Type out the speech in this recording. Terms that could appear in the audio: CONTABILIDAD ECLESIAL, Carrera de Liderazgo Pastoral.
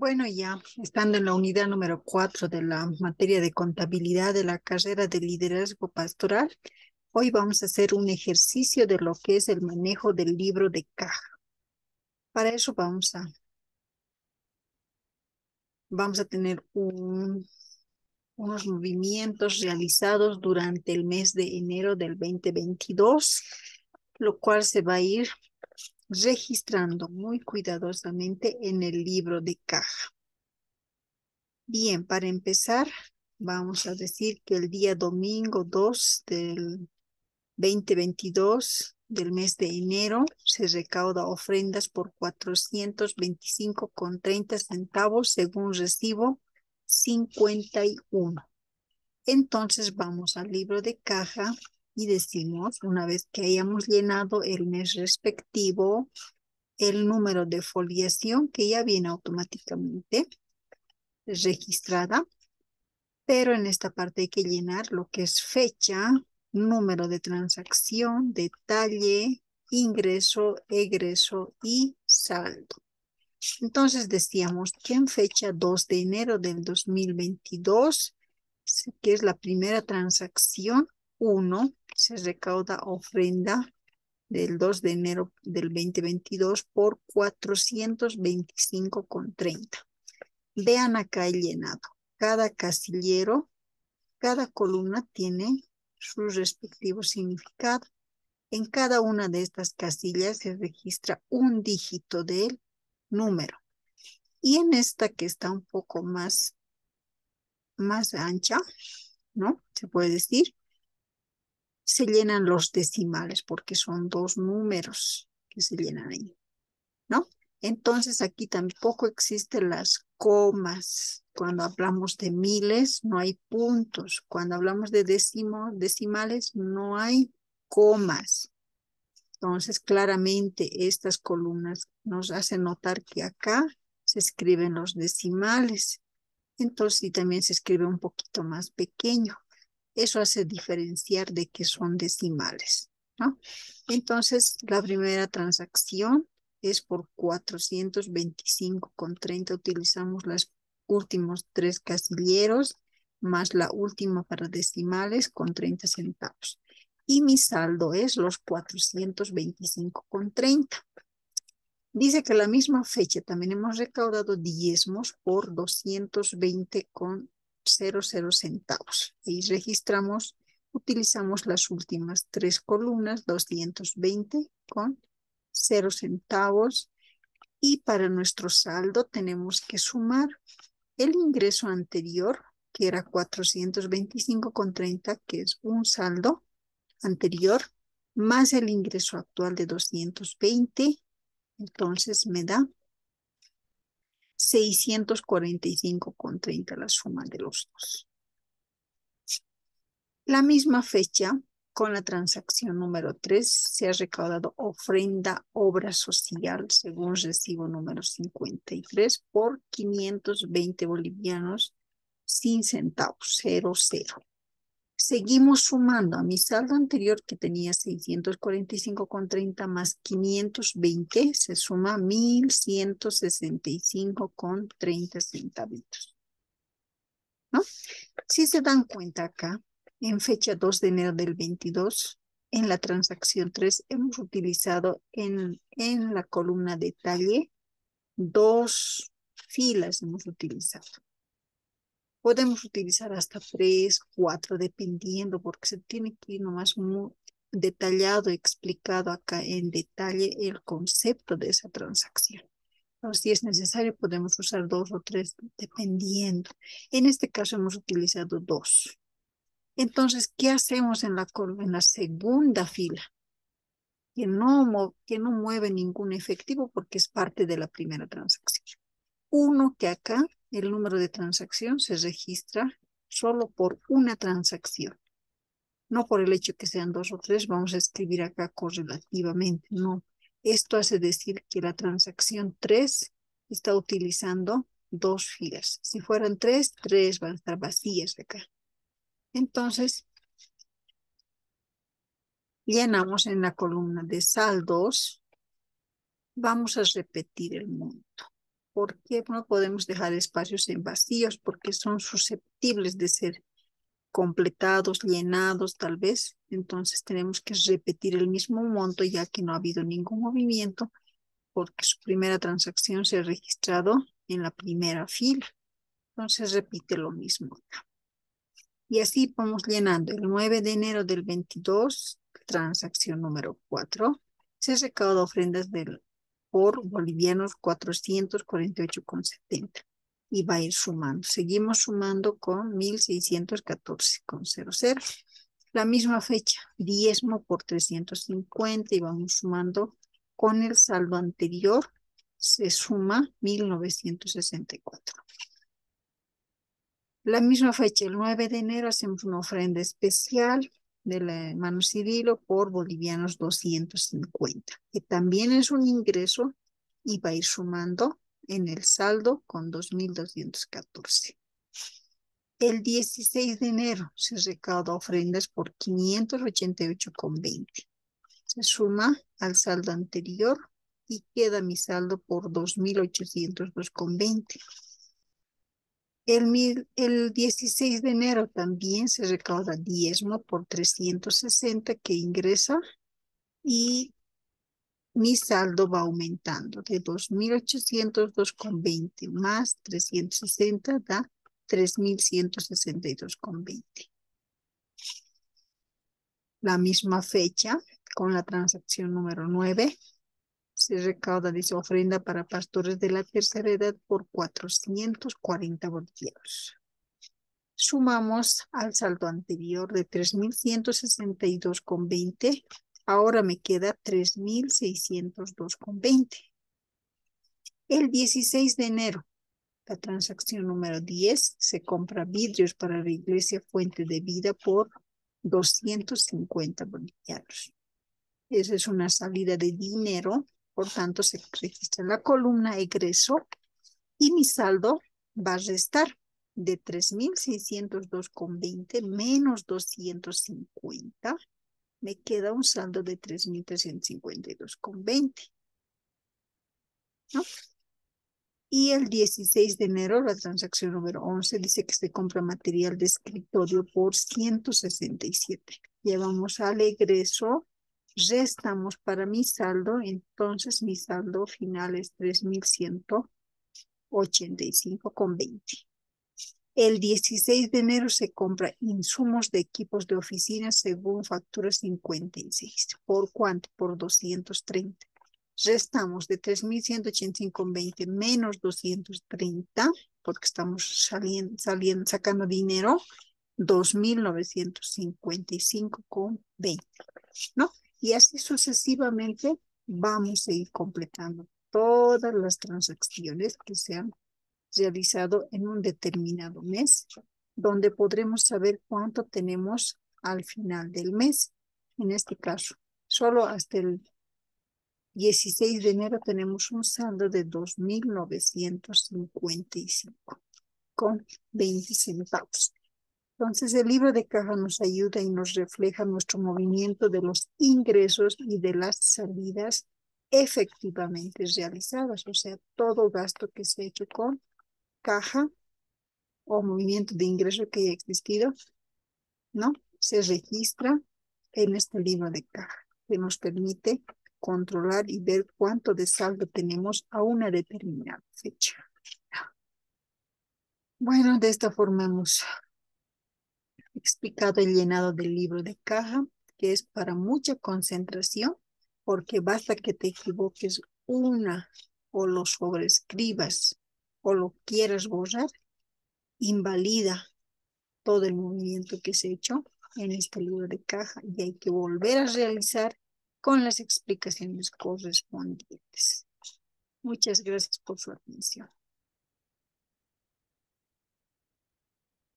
Bueno, ya estando en la unidad número 4 de la materia de contabilidad de la carrera de liderazgo pastoral, hoy vamos a hacer un ejercicio de lo que es el manejo del libro de caja. Para eso vamos a tener unos movimientos realizados durante el mes de enero del 2022, lo cual se va a ir registrando muy cuidadosamente en el libro de caja. Bien, para empezar, vamos a decir que el día domingo 2 del 2022 del mes de enero se recauda ofrendas por 425,30 centavos según recibo 51. Entonces vamos al libro de caja y decimos, una vez que hayamos llenado el mes respectivo, el número de foliación que ya viene automáticamente registrada, pero en esta parte hay que llenar lo que es fecha, número de transacción, detalle, ingreso, egreso y saldo. Entonces decíamos que en fecha 2 de enero del 2022, que es la primera transacción, 1, se recauda ofrenda del 2 de enero del 2022 por 425,30. Vean acá el llenado. Cada casillero, cada columna tiene su respectivo significado. En cada una de estas casillas se registra un dígito del número. Y en esta que está un poco más ancha, ¿no? Se puede decir, se llenan los decimales porque son 2 números que se llenan ahí, ¿no? Entonces aquí tampoco existen las comas. Cuando hablamos de miles no hay puntos. Cuando hablamos de decimales no hay comas. Entonces claramente estas columnas nos hacen notar que acá se escriben los decimales. Entonces y también se escribe un poquito más pequeño. Eso hace diferenciar de que son decimales, ¿no? Entonces, la primera transacción es por 425,30. Utilizamos los últimos 3 casilleros, más la última para decimales con 30 centavos. Y mi saldo es los 425,30. Dice que a la misma fecha también hemos recaudado diezmos por 220,00 centavos. Y registramos, utilizamos las últimas 3 columnas, 220,00 centavos. Y para nuestro saldo tenemos que sumar el ingreso anterior, que era 425,30, que es un saldo anterior, más el ingreso actual de 220. Entonces me da 645,30 la suma de los 2. La misma fecha, con la transacción número 3, se ha recaudado ofrenda obra social, según recibo número 53, por 520 bolivianos sin centavos, 00. Seguimos sumando a mi saldo anterior que tenía 645,30 más 520, se suma 1,165,30 centavitos, ¿no? Si se dan cuenta acá, en fecha 2 de enero del 22, en la transacción 3 hemos utilizado en la columna detalle 2 filas hemos utilizado. Podemos utilizar hasta 3, 4, dependiendo, porque se tiene que ir nomás muy detallado, explicado acá en detalle el concepto de esa transacción. Entonces, si es necesario, podemos usar 2 o 3, dependiendo. En este caso, hemos utilizado 2. Entonces, ¿qué hacemos en la segunda fila? Que no mueve ningún efectivo, porque es parte de la primera transacción. 1 que acá, el número de transacción se registra solo por una transacción. No por el hecho que sean 2 o 3, vamos a escribir acá correlativamente. No, esto hace decir que la transacción 3 está utilizando 2 filas. Si fueran 3 van a estar vacías acá. Entonces, llenamos en la columna de saldos. Vamos a repetir el monto. ¿Por qué no podemos dejar espacios en vacíos? Porque son susceptibles de ser completados, llenados tal vez. Entonces tenemos que repetir el mismo monto ya que no ha habido ningún movimiento porque su primera transacción se ha registrado en la primera fila. Entonces repite lo mismo. Y así vamos llenando. El 9 de enero del 22, transacción número 4, se recauda ofrendas por bolivianos 448,70 y va a ir sumando. Seguimos sumando con 1.614,00. La misma fecha, diezmo por 350 y vamos sumando con el saldo anterior, se suma 1.964. La misma fecha, el 9 de enero, hacemos una ofrenda especial del hermano Cirilo por bolivianos 250, que también es un ingreso y va a ir sumando en el saldo con 2.214. El 16 de enero se recauda ofrendas por 588,20. Se suma al saldo anterior y queda mi saldo por 2.802,20. El 16 de enero también se recauda diezmo por 360 que ingresa y mi saldo va aumentando de 2.802,20 más 360 da 3.162,20. La misma fecha con la transacción número 9 se recauda dice ofrenda para pastores de la tercera edad por 440 bolivianos. Sumamos al saldo anterior de 3.162,20. Ahora me queda 3.602,20. El 16 de enero, la transacción número 10, se compra vidrios para la iglesia Fuente de Vida por 250 bolivianos. Esa es una salida de dinero. Por tanto, se registra la columna egreso y mi saldo va a restar de 3.602,20 menos 250. Me queda un saldo de 3.352,20. ¿No? Y el 16 de enero, la transacción número 11, dice que se compra material de escritorio por 167. Llevamos al egreso. Restamos para mi saldo, entonces mi saldo final es 3.185,20. El 16 de enero se compra insumos de equipos de oficina según factura 56. ¿Por cuánto? Por 230. Restamos de 3.185,20 menos 230, porque estamos sacando dinero, 2.955,20, ¿no? Y así sucesivamente vamos a ir completando todas las transacciones que se han realizado en un determinado mes, donde podremos saber cuánto tenemos al final del mes. En este caso, solo hasta el 16 de enero tenemos un saldo de 2.955,20 centavos. Entonces, el libro de caja nos ayuda y nos refleja nuestro movimiento de los ingresos y de las salidas efectivamente realizadas. O sea, todo gasto que se ha hecho con caja o movimiento de ingreso que haya existido, ¿no? Se registra en este libro de caja que nos permite controlar y ver cuánto de saldo tenemos a una determinada fecha. Bueno, de esta forma hemos explicado el llenado del libro de caja, que es para mucha concentración, porque basta que te equivoques una o lo sobreescribas o lo quieras borrar, invalida todo el movimiento que se ha hecho en este libro de caja y hay que volver a realizar con las explicaciones correspondientes. Muchas gracias por su atención.